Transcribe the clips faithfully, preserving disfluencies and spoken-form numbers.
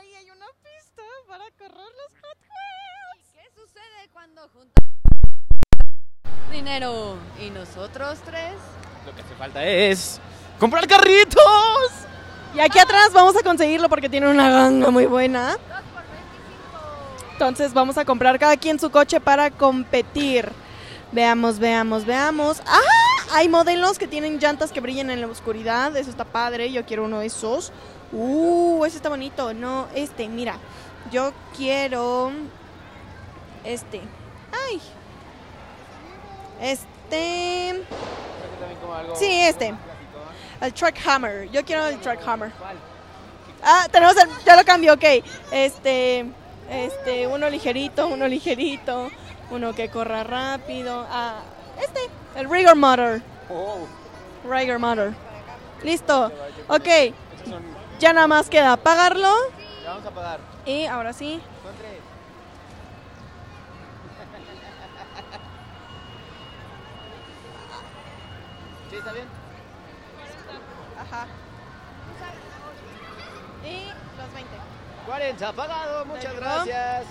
ahí hay una pista para correr los Hot Wheels. ¿Y qué sucede cuando juntamos dinero y nosotros tres? Lo que hace falta es comprar carritos. Y aquí atrás vamos a conseguirlo porque tiene una ganga muy buena. dos por veinticinco. Entonces vamos a comprar cada quien su coche para competir. Veamos, veamos, veamos. ¡Ah! Hay modelos que tienen llantas que brillan en la oscuridad. Eso está padre. Yo quiero uno de esos. Uh, ese está bonito. No, este, mira. Yo quiero este. Ay. Este. Sí, este. El Truck Hammer. Yo quiero el Truck Hammer. Ah, tenemos el. Ya lo cambio, ok. Este. Este. Uno ligerito, uno ligerito. Uno que corra rápido. Ah, este, el Rigor Motor. Oh. Rigor Motor. Listo. Ok. Ya nada más queda pagarlo. Ya vamos a pagar. Y ahora sí. Son tres. ¿Sí está bien? Ajá. Y los veinte. cuarenta pagado. Muchas gracias.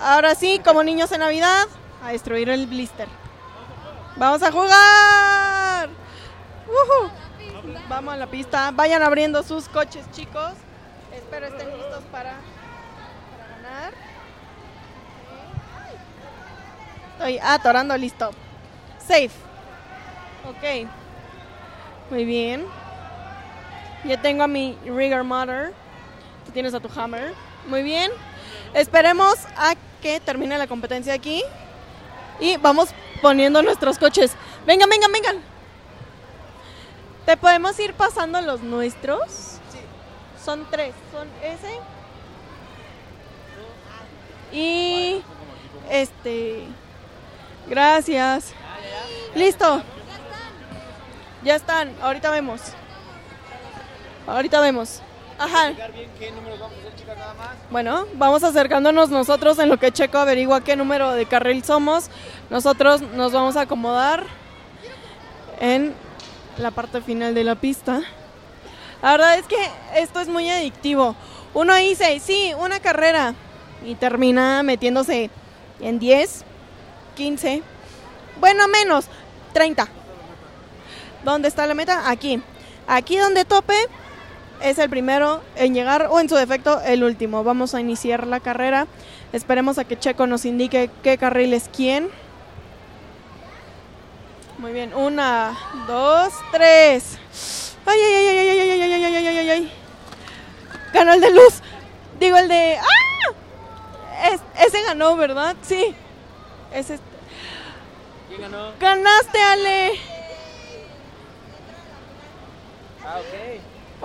Ahora sí, como niños en Navidad, a destruir el blister. ¡Vamos a jugar! ¡Woohoo! Vamos a la pista. Vayan abriendo sus coches, chicos. Espero estén listos para, para ganar. Estoy atorando, listo. Safe. Ok. Muy bien. Ya tengo a mi Rigor Motor. Tú tienes a tu Hammer. Muy bien. Esperemos a que termine la competencia aquí y vamos poniendo nuestros coches. Vengan, vengan, vengan. ¿Te podemos ir pasando los nuestros? Sí. Son tres. Son ese y este. Gracias. Listo. Ya están. Ahorita vemos. Ahorita vemos. Ajá. ¿Qué números vamos a hacer, chicas, nada más? Bueno, vamos acercándonos nosotros en lo que Checo averigua qué número de carril somos. Nosotros nos vamos a acomodar en la parte final de la pista. La verdad es que esto es muy adictivo. Uno dice, sí, una carrera y termina metiéndose en diez, quince, bueno, menos, treinta. ¿Dónde está la meta? Aquí. Aquí donde tope es el primero en llegar o en su defecto el último. Vamos a iniciar la carrera. Esperemos a que Checo nos indique qué carril es quién. Muy bien, una, dos, tres. Ay, ay, ay, ay, ay, ay, ay, ay, ay, ay, ay. Ganó el de luz. Digo el de. ¡Ah! Es, ese ganó, ¿verdad? Sí. Ese. ¿Quién ganó? Ganaste, Ale. Ah, ok.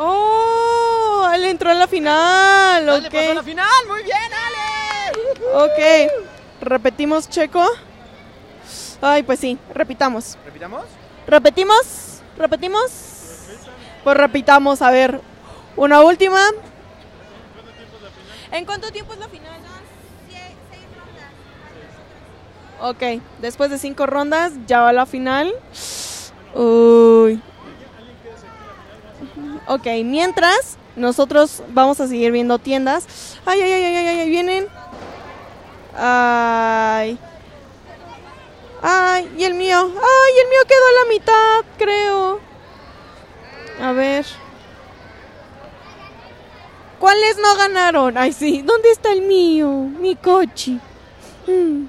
¡Oh! Ale entró en la final. Ale okay. Pasó a la final. ¡Muy bien, Ale! Ok. ¿Repetimos, Checo? Ay, pues sí. Repitamos. ¿Repitamos? ¿Repetimos? ¿Repetimos? Pues repitamos. A ver. Una última. ¿En cuánto tiempo es la final? ¿En cuánto tiempo es la final? Son seis rondas. Ok. Después de cinco rondas, ya va la final. Uy. Ok, mientras nosotros vamos a seguir viendo tiendas. Ay, ay, ay, ay, ay, ay, vienen. Ay. Ay, y el mío. Ay, el mío quedó a la mitad, creo. A ver. ¿Cuáles no ganaron? Ay, sí. ¿Dónde está el mío? Mi coche. Mm.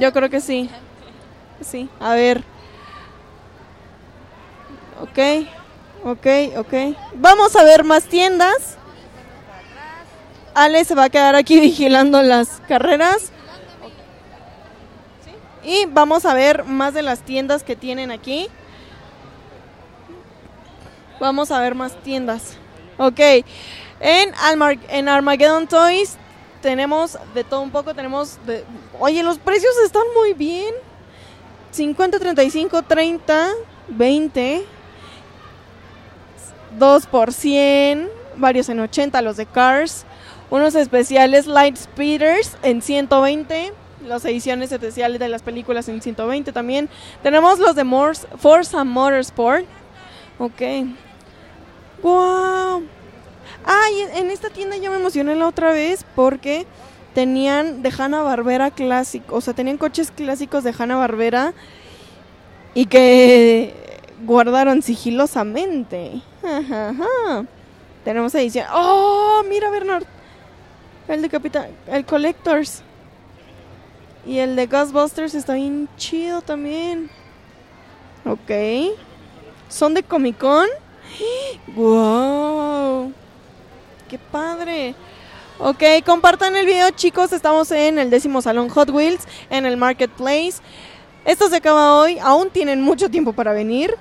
Yo creo que sí. Sí, a ver. Ok, ok, ok. Vamos a ver más tiendas. Ale se va a quedar aquí vigilando las carreras. Y vamos a ver más de las tiendas que tienen aquí. Vamos a ver más tiendas. Ok, en, Almar en Armageddon Toys tenemos de todo un poco. Tenemos de... Oye, los precios están muy bien. cincuenta, treinta y cinco, treinta, veinte... dos por cien, varios en ochenta, los de Cars, unos especiales Light Speeders en ciento veinte, las ediciones especiales de las películas en ciento veinte también. Tenemos los de Morse, Forza Motorsport. Ok. ¡Wow! Ay, ah, en esta tienda ya me emocioné la otra vez porque tenían de Hanna-Barbera clásico, o sea, tenían coches clásicos de Hanna-Barbera y que guardaron sigilosamente. Ajá, ajá. Tenemos edición. ¡Oh! Mira, Bernard. El de Capitán, el Collectors. Y el de Ghostbusters está bien chido también. Ok. ¿Son de Comic Con? ¡Wow! ¡Qué padre! Ok, compartan el video, chicos. Estamos en el décimo salón Hot Wheels, en el Marketplace. Esto se acaba hoy. Aún tienen mucho tiempo para venir.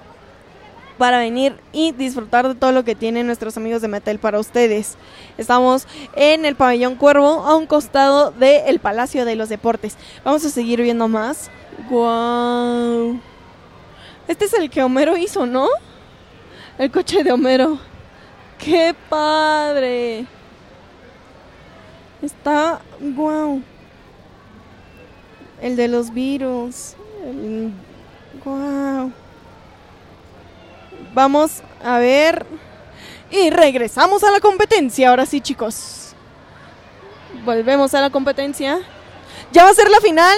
Para venir y disfrutar de todo lo que tienen nuestros amigos de Mattel para ustedes. Estamos en el pabellón Cuervo, a un costado del Palacio de los Deportes. Vamos a seguir viendo más. ¡Wow! Este es el que Homero hizo, ¿no? El coche de Homero. ¡Qué padre! Está guau. Wow. El de los virus. El... Wow. Vamos a ver. Y regresamos a la competencia. Ahora sí, chicos. Volvemos a la competencia. Ya va a ser la final.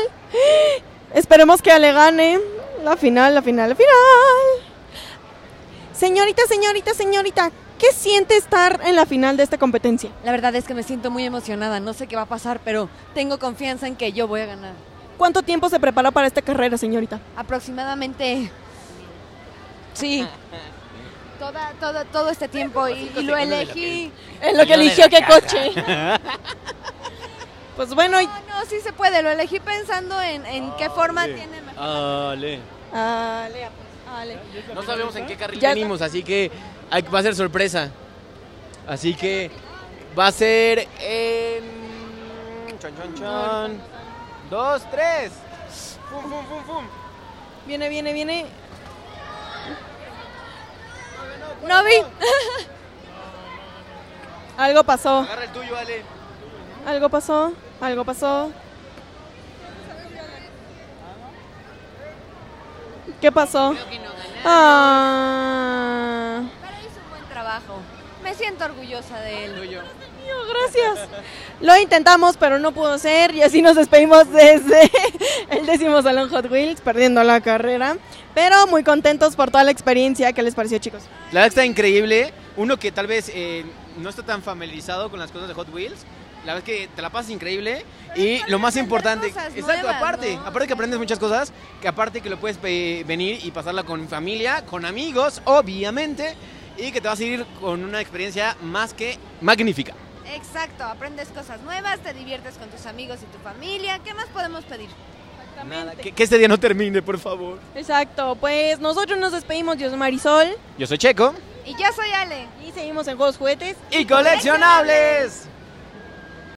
Esperemos que Ale gane. La final, la final, la final. Señorita, señorita, señorita, ¿qué siente estar en la final de esta competencia? La verdad es que me siento muy emocionada. No sé qué va a pasar, pero tengo confianza en que yo voy a ganar. ¿Cuánto tiempo se prepara para esta carrera, señorita? Aproximadamente... Sí, toda, toda, todo este tiempo y, y lo elegí. En lo que eligió, ¿qué coche? Pues bueno. No, no, sí se puede, lo elegí pensando en, en qué forma tiene mejor. Ale. Ale, Ale. No sabemos en qué carril venimos, así que hay, va a ser sorpresa. Así que va a ser en... Chon, chon, chon. Dos, tres. Fum, fum, fum, fum. Viene, viene, viene. No vi. Algo pasó. Agarra el tuyo, Ale. Algo pasó, algo pasó. ¿Qué pasó? Creo que no ganaron. Ah. Pero hizo un buen trabajo. Me siento orgullosa de él. Tuyo. Gracias. Lo intentamos, pero no pudo ser. Y así nos despedimos desde el décimo salón Hot Wheels, perdiendo la carrera. Pero muy contentos por toda la experiencia. ¿Qué les pareció, chicos? La verdad está increíble. Uno que tal vez eh, no está tan familiarizado con las cosas de Hot Wheels. La verdad es que te la pasas increíble. Pero y lo más importante, exacto, nuevas, aparte, ¿no? Aparte que aprendes muchas cosas, que aparte que lo puedes venir y pasarla con familia, con amigos, obviamente, y que te vas a ir con una experiencia más que magnífica. Exacto, aprendes cosas nuevas, te diviertes con tus amigos y tu familia. ¿Qué más podemos pedir? Exactamente. Nada, que, que este día no termine, por favor. Exacto, pues nosotros nos despedimos. Yo soy Marisol. Yo soy Checo. Y yo soy Ale. Y seguimos en Juegos, Juguetes y Coleccionables.